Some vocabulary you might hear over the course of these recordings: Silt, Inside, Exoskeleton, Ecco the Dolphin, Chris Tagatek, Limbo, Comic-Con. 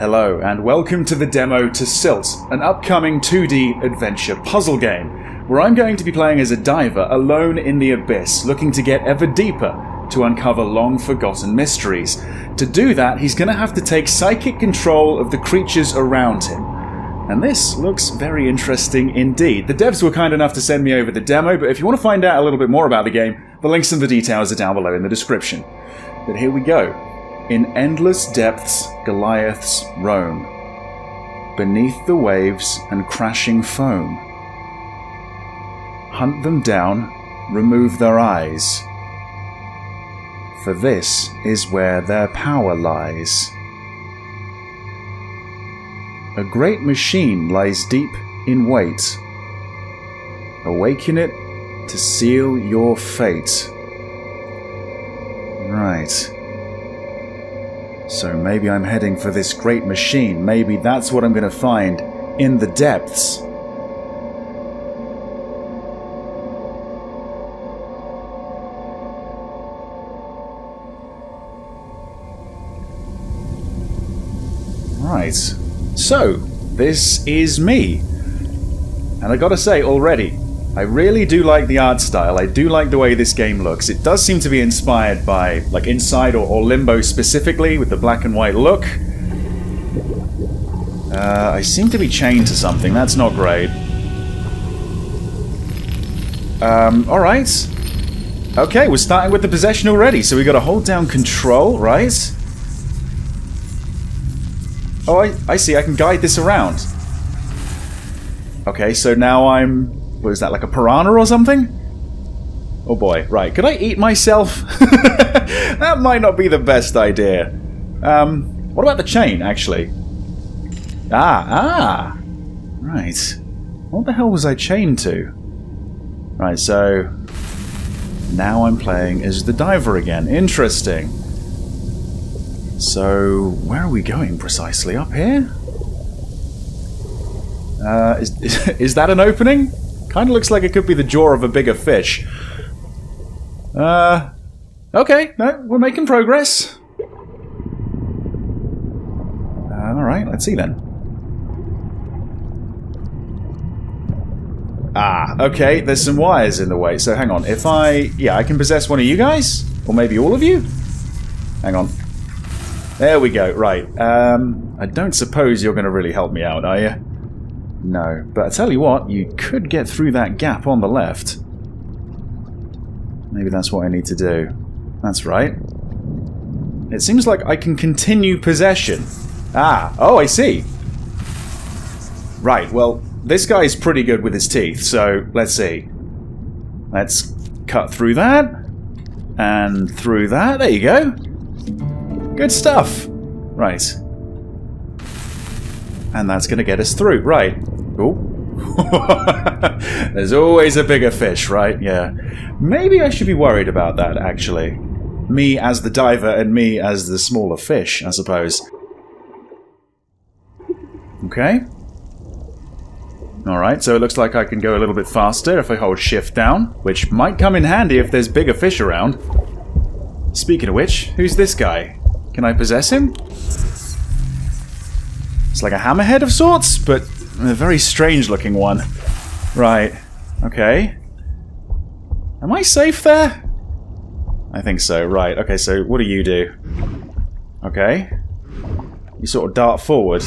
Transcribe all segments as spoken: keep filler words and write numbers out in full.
Hello, and welcome to the demo to Silt, an upcoming two D adventure puzzle game, where I'm going to be playing as a diver alone in the abyss, looking to get ever deeper to uncover long-forgotten mysteries. To do that, he's going to have to take psychic control of the creatures around him. And this looks very interesting indeed. The devs were kind enough to send me over the demo, but if you want to find out a little bit more about the game, the links and the details are down below in the description. But here we go. In endless depths, Goliaths roam, beneath the waves and crashing foam. Hunt them down, remove their eyes, for this is where their power lies. A great machine lies deep in wait. Awaken it to seal your fate. Right. So maybe I'm heading for this great machine. Maybe that's what I'm going to find in the depths. Right. So, this is me. And I gotta say already, I really do like the art style. I do like the way this game looks. It does seem to be inspired by, like, Inside or, or Limbo specifically, with the black and white look. Uh, I seem to be chained to something. That's not great. Um, alright. Okay, we're starting with the possession already, so we gotta hold down control, right? Oh, I, I see. I can guide this around. Okay, so now I'm... What is that, like a piranha or something? Oh boy, right. Could I eat myself? That might not be the best idea. Um, what about the chain, actually? Ah, ah! Right. What the hell was I chained to? Right, so... Now I'm playing as the diver again. Interesting. So, where are we going precisely? Up here? Uh, is, is, is that an opening? Kind of looks like it could be the jaw of a bigger fish. Uh, okay, no, we're making progress. Uh, all right, let's see then. Ah, okay, there's some wires in the way, so hang on. If I... Yeah, I can possess one of you guys? Or maybe all of you? Hang on. There we go, right. Um, I don't suppose you're going to really help me out, are you? No, but I tell you what, you could get through that gap on the left. Maybe that's what I need to do. That's right. It seems like I can continue possession. Ah, oh, I see. Right, well, this guy's pretty good with his teeth, so let's see. Let's cut through that. And through that. There you go. Good stuff. Right. And that's going to get us through. Right. Ooh. There's always a bigger fish, right? Yeah. Maybe I should be worried about that, actually. Me as the diver and me as the smaller fish, I suppose. Okay. Alright, so it looks like I can go a little bit faster if I hold shift down, which might come in handy if there's bigger fish around. Speaking of which, who's this guy? Can I possess him? It's like a hammerhead of sorts, but a very strange-looking one. Right. Okay. Am I safe there? I think so. Right. Okay, so what do you do? Okay. You sort of dart forward.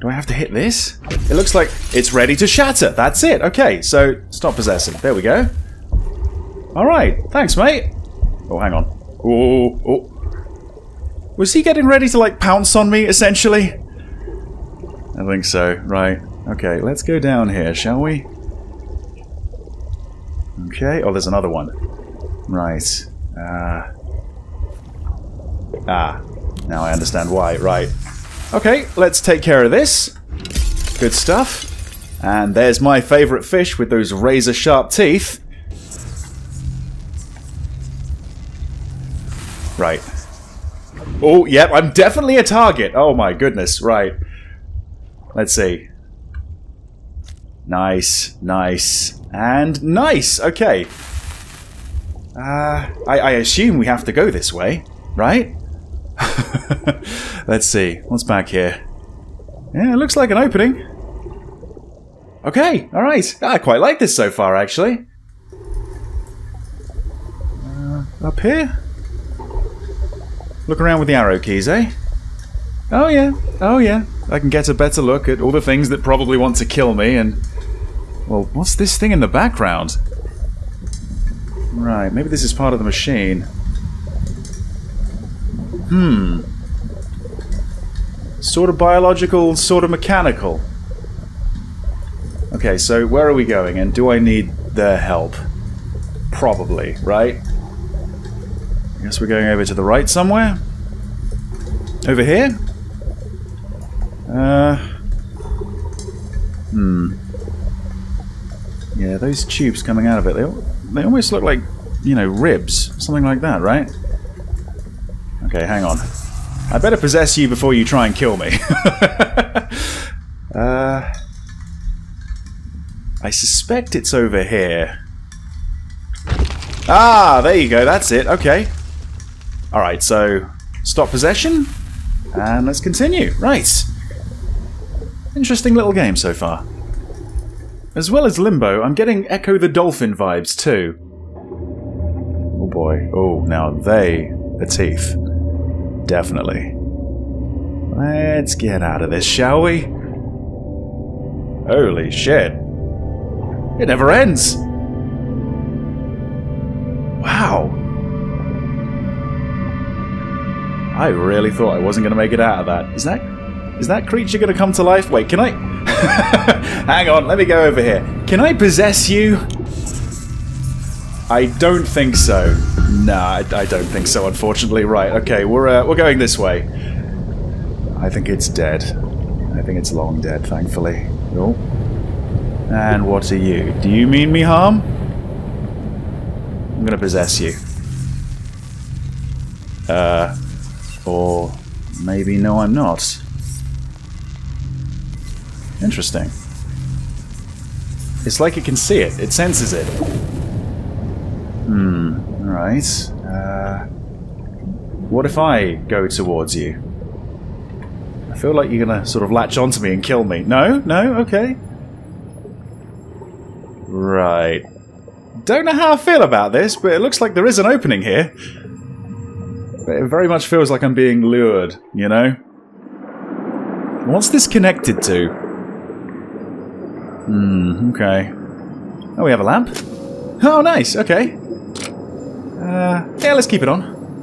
Do I have to hit this? It looks like it's ready to shatter. That's it. Okay, so stop possessing. There we go. Alright. Thanks, mate. Oh, hang on. Oh, oh. Was he getting ready to, like, pounce on me, essentially? I think so, right. Okay, let's go down here, shall we? Okay, oh, there's another one. Right. Uh, ah, now I understand why, right. Okay, let's take care of this. Good stuff. And there's my favourite fish with those razor-sharp teeth. Right. Oh, yep, I'm definitely a target. Oh my goodness, right. Let's see. Nice, nice, and nice! Okay. Uh, I, I assume we have to go this way, right? Let's see. What's back here? Yeah, it looks like an opening. Okay, alright. I quite like this so far, actually. Uh, up here? Look around with the arrow keys, eh? Oh yeah, oh yeah. I can get a better look at all the things that probably want to kill me and... Well, what's this thing in the background? Right, maybe this is part of the machine. Hmm. Sort of biological, sort of mechanical. Okay, so where are we going and do I need their help? Probably, right? I guess we're going over to the right somewhere? Over here? Uh... Hmm. Yeah, those tubes coming out of it, they, they almost look like, you know, ribs. Something like that, right? Okay, hang on. I better possess you before you try and kill me. uh, I suspect it's over here. Ah, there you go, that's it, okay. Alright, so stop possession, and let's continue. Right. Interesting little game so far. As well as Limbo, I'm getting Ecco the Dolphin vibes too. Oh boy. Oh, now they are teeth. Definitely. Let's get out of this, shall we? Holy shit. It never ends! Wow. I really thought I wasn't going to make it out of that. Is that... Is that creature going to come to life? Wait, can I... Hang on, let me go over here. Can I possess you? I don't think so. Nah, I don't think so, unfortunately. Right, okay, we're, uh, we're going this way. I think it's dead. I think it's long dead, thankfully. Oh. And what are you? Do you mean me harm? I'm gonna possess you. Uh, or maybe no, I'm not. Interesting. It's like it can see it. It senses it. Hmm. Alright. Uh, what if I go towards you? I feel like you're gonna sort of latch onto me and kill me. No? No? Okay. Right. Don't know how I feel about this, but it looks like there is an opening here. It very much feels like I'm being lured, you know? What's this connected to? Hmm, okay. Oh, we have a lamp. Oh, nice, okay. Uh, yeah, let's keep it on.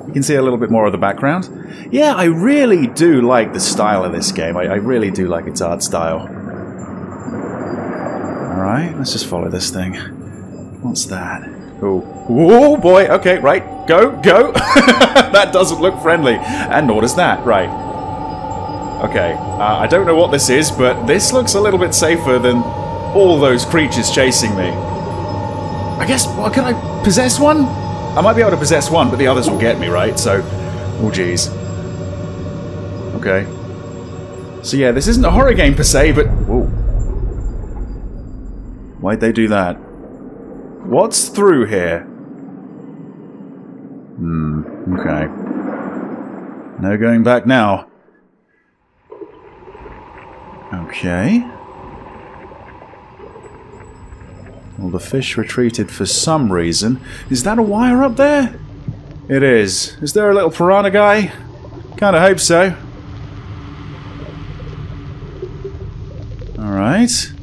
You can see a little bit more of the background. Yeah, I really do like the style of this game. I, I really do like its art style. Alright, let's just follow this thing. What's that? Oh, oh boy, okay, right. Go, go! That doesn't look friendly. And nor does that, right. Okay, uh, I don't know what this is, but this looks a little bit safer than all those creatures chasing me. I guess, well, can I possess one? I might be able to possess one, but the others will get me, right? So, oh geez. Okay. So yeah, this isn't a horror game per se, but... Whoa. Why'd they do that? What's through here? Hmm, okay. No going back now. Okay. Well, the fish retreated for some reason. Is that a wire up there? It is. Is there a little piranha guy? Kind of hope so. Alright.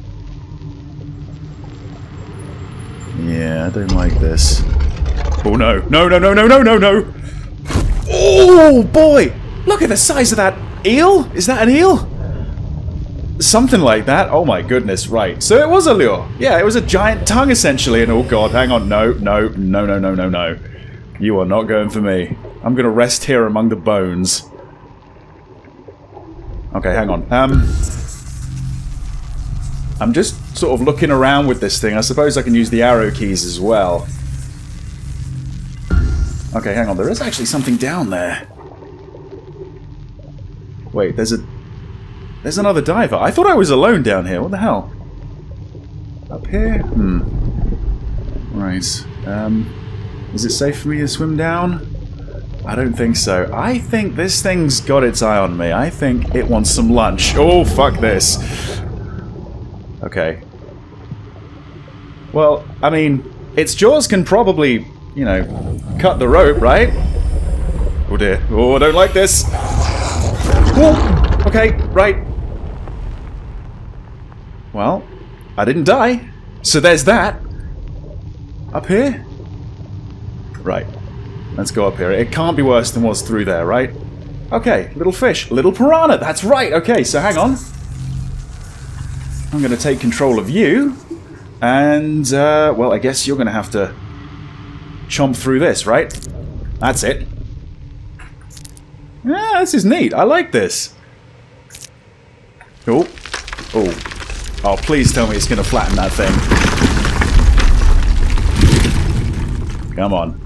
Yeah, I don't like this. Oh no. No, no, no, no, no, no, no! Oh boy! Look at the size of that eel! Is that an eel? Something like that. Oh my goodness, right. So it was a lure. Yeah, it was a giant tongue essentially, and oh god, hang on, no, no, no, no, no, no, no. You are not going for me. I'm gonna rest here among the bones. Okay, hang on. Um, I'm just sort of looking around with this thing. I suppose I can use the arrow keys as well. Okay, hang on. There is actually something down there. Wait, there's a... There's another diver. I thought I was alone down here. What the hell? Up here? Hmm. Right. Um, is it safe for me to swim down? I don't think so. I think this thing's got its eye on me. I think it wants some lunch. Oh, fuck this. Okay. Well, I mean, its jaws can probably, you know, cut the rope, right? Oh dear. Oh, I don't like this. Oh, okay, right. Well, I didn't die. So there's that. Up here? Right. Let's go up here. It can't be worse than what's through there, right? Okay, little fish. Little piranha. That's right. Okay, so hang on. I'm going to take control of you. And, uh, well, I guess you're going to have to chomp through this, right? That's it. Yeah, this is neat. I like this. Oh. Oh. Oh, please tell me it's going to flatten that thing. Come on.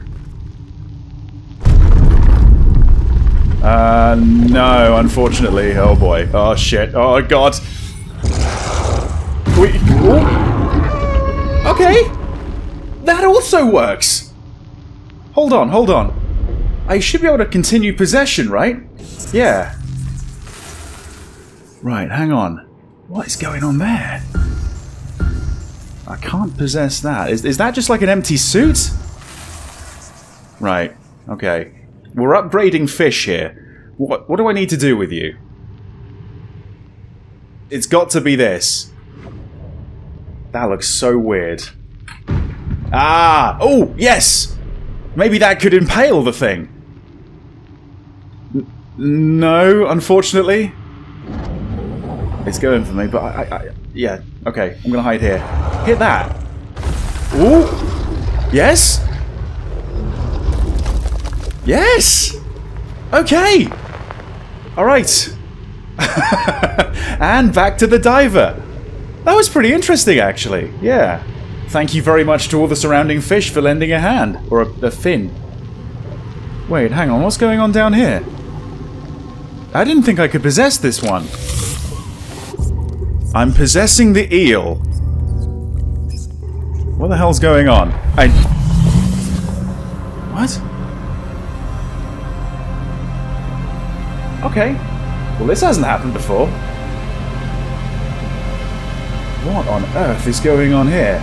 Uh, no, unfortunately. Oh, boy. Oh, shit. Oh, God. We... Okay. That also works. Hold on, hold on. I should be able to continue possession, right? Yeah. Right, hang on. What is going on there? I can't possess that. Is, is that just like an empty suit? Right. Okay. We're upgrading fish here. What, what do I need to do with you? It's got to be this. That looks so weird. Ah! Oh, yes! Maybe that could impale the thing. N- no, unfortunately. It's going for me, but I... I, I yeah, okay. I'm going to hide here. Hit that! Ooh! Yes! Yes! Okay! Alright. And back to the diver. That was pretty interesting, actually. Yeah. Thank you very much to all the surrounding fish for lending a hand. Or a, a fin. Wait, hang on. What's going on down here? I didn't think I could possess this one. I'm possessing the eel. What the hell's going on? I... What? Okay. Well, this hasn't happened before. What on earth is going on here?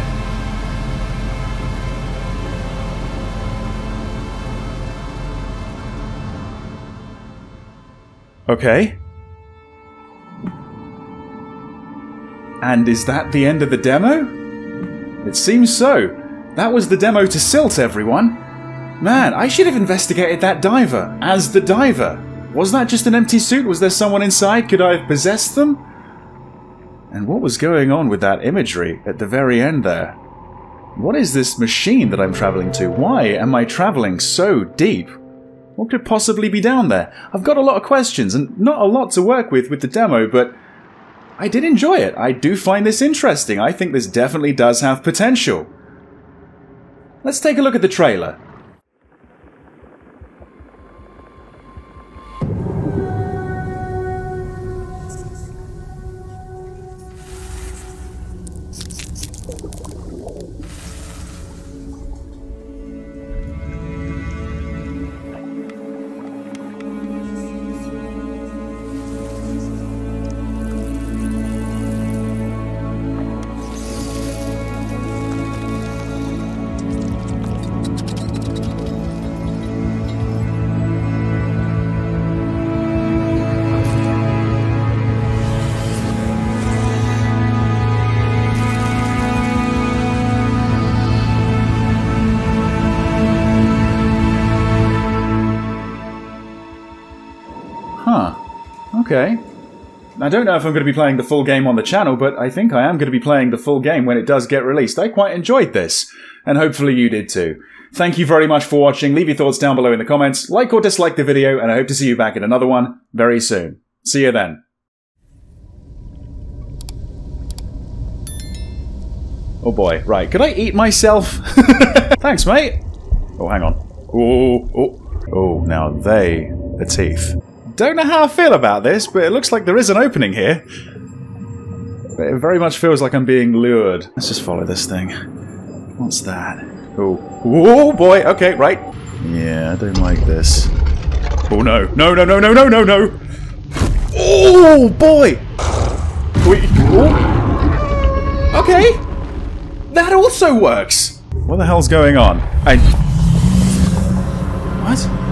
Okay. And is that the end of the demo? It seems so. That was the demo to Silt, everyone. Man, I should have investigated that diver as the diver. Was that just an empty suit? Was there someone inside? Could I have possessed them? And what was going on with that imagery at the very end there? What is this machine that I'm traveling to? Why am I traveling so deep? What could possibly be down there? I've got a lot of questions and not a lot to work with with the demo, but I did enjoy it. I do find this interesting. I think this definitely does have potential. Let's take a look at the trailer. Okay. I don't know if I'm going to be playing the full game on the channel, but I think I am going to be playing the full game when it does get released. I quite enjoyed this, and hopefully you did too. Thank you very much for watching. Leave your thoughts down below in the comments. Like or dislike the video, and I hope to see you back in another one very soon. See you then. Oh boy. Right. Could I eat myself? Thanks, mate. Oh, hang on. Oh, oh, oh. Now they are teeth. Don't know how I feel about this, but it looks like there is an opening here. But it very much feels like I'm being lured. Let's just follow this thing. What's that? Oh, oh boy. Okay, right. Yeah, I don't like this. Oh no, no, no, no, no, no, no, no! Oh boy! Wait, oh. Okay! That also works! What the hell's going on? I... What?